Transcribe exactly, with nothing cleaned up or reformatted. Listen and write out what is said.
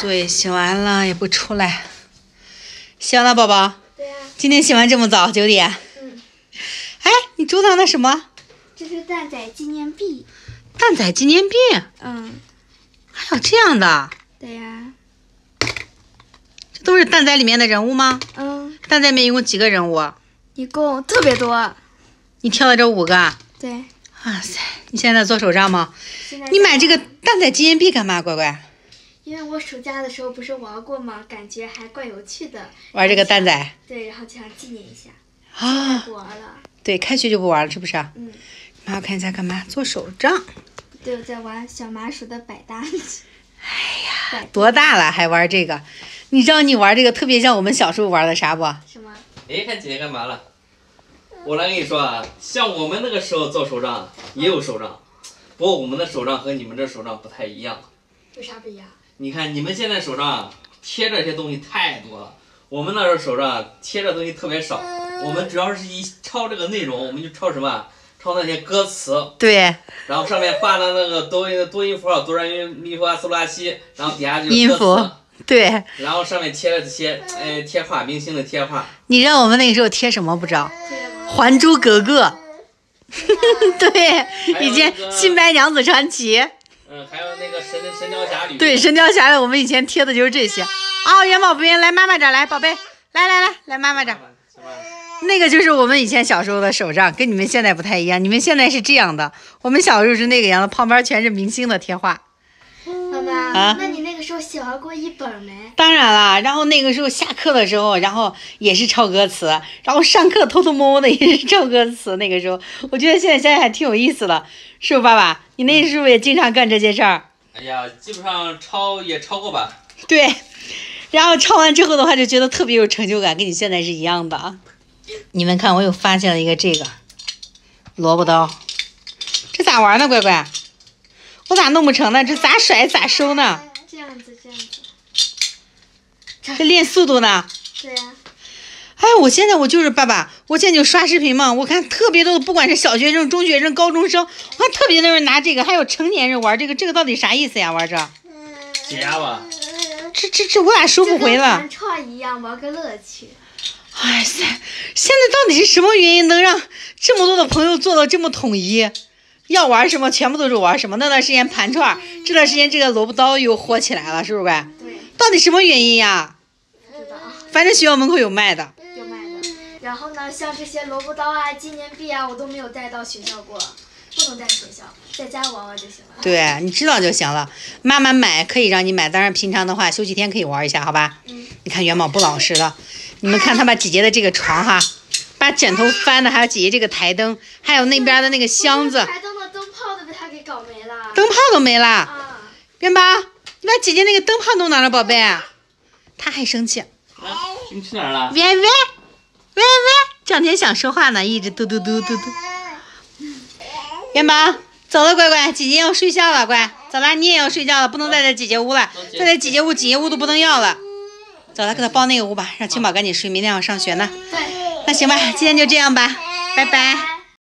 作业写完了也不出来。写完了，宝宝。对啊。今天写完这么早，九点。嗯。哎，你收藏的什么？这是蛋仔纪念币。蛋仔纪念币。嗯。还有这样的。对呀、啊。这都是蛋仔里面的人物吗？嗯。蛋仔里面一共几个人物？一共特别多。你挑的这五个？对。哇塞！你现在做手账吗？你买这个蛋仔纪念币干嘛，乖乖？因为我暑假的时候不是玩过吗？感觉还怪有趣的。玩这个蛋仔？对，然后就想纪念一下。啊！不玩了。对，开学就不玩了，是不是？嗯。妈，我看你在干嘛？做手账。对，我在玩小麻薯的百搭。哎呀，多大了还玩这个？你知道你玩这个特别像我们小时候玩的啥不？什么？哎，看姐姐干嘛了？我来跟你说啊，像我们那个时候做手账也有手账，不过我们的手账和你们这手账不太一样。有啥不一样？你看你们现在手账贴这些东西太多了，我们那时候手账贴这东西特别少。我们主要是一抄这个内容，我们就抄什么？抄那些歌词。对。然后上面画了那个多音多音符号，哆来咪发嗦拉西，然后底下就音符。对。然后上面贴了这些哎贴画，明星的贴画。你让我们那个时候贴什么不知道？还珠格格，对，以前新白娘子传奇，嗯，还有那个神神雕侠侣，对，神雕侠侣，我们以前贴的就是这些。啊，元宝不愿来妈妈这儿来，宝贝，来来来来妈妈这儿，那个就是我们以前小时候的手账，跟你们现在不太一样。你们现在是这样的，我们小时候是那个样的，旁边全是明星的贴画。爸爸，啊、那你那个时候写完过一本没？当然了，然后那个时候下课的时候，然后也是抄歌词，然后上课偷偷摸摸的也是抄歌词。那个时候，我觉得现在想想还挺有意思的，是不是爸爸？你那时候也经常干这些事儿？哎呀，基本上抄也抄过吧。对，然后抄完之后的话，就觉得特别有成就感，跟你现在是一样的啊。你们看，我又发现了一个这个萝卜刀，这咋玩呢，乖乖？我咋弄不成呢？这咋甩咋收呢？这样子，这样子。这练速度呢？对呀、啊。哎，我现在我就是爸爸，我现在就刷视频嘛，我看特别多的，不管是小学生、中学生、高中生，我看特别多人拿这个，还有成年人玩这个，这个到底啥意思呀？玩这？解压吧。这这这，我咋收不回了？跟创一样，玩个乐趣。哎塞，现在到底是什么原因能让这么多的朋友做到这么统一？要玩什么，全部都是玩什么。那段时间盘串，这段时间这个萝卜刀又火起来了，是不是乖？对。到底什么原因呀？不知道。反正学校门口有卖的。有卖的。然后呢，像这些萝卜刀啊、纪念币啊，我都没有带到学校过，不能带学校，在家玩玩就行了。对，你知道就行了。妈妈买可以让你买，当然平常的话，休息天可以玩一下，好吧？嗯。你看元宝不老实了，你们看他把姐姐的这个床哈，把枕头翻的，还有姐姐这个台灯，还有那边的那个箱子。灯泡都没了，元宝、啊，你把姐姐那个灯泡弄哪了，宝贝？他还生气。啊、你去哪儿了？喂喂喂喂，这两天想说话呢，一直嘟嘟嘟嘟嘟。元宝，走了，乖乖，姐姐要睡觉了，乖，走了，你也要睡觉了，不能再在姐姐屋了，再在姐姐屋，姐姐屋都不能要了。走了，给他抱那个屋吧，让青宝赶紧睡，明天要上学呢。对。那行吧，今天就这样吧，拜拜。